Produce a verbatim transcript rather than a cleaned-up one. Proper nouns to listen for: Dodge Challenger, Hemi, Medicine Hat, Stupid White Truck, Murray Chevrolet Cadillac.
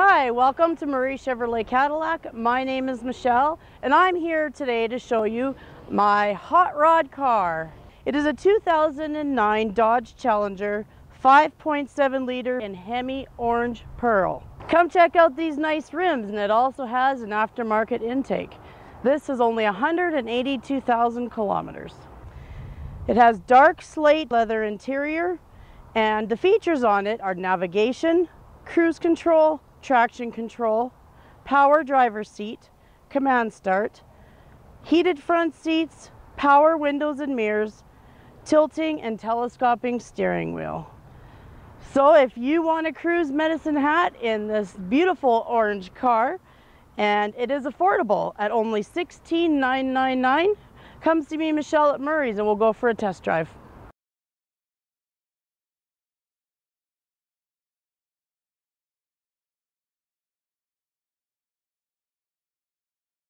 Hi, welcome to Murray Chevrolet Cadillac. My name is Michelle and I'm here today to show you my hot rod car. It is a two thousand nine Dodge Challenger five point seven liter in Hemi Orange Pearl. Come check out these nice rims, and it also has an aftermarket intake. This is only one hundred eighty-two thousand kilometers. It has dark slate leather interior, and the features on it are navigation, cruise control, traction control, power driver's seat, command start, heated front seats, power windows and mirrors, tilting and telescoping steering wheel. So if you want to cruise Medicine Hat in this beautiful orange car, and it is affordable at only sixteen thousand nine hundred ninety-nine dollars, come see me, Michelle, at Murray's, and we'll go for a test drive.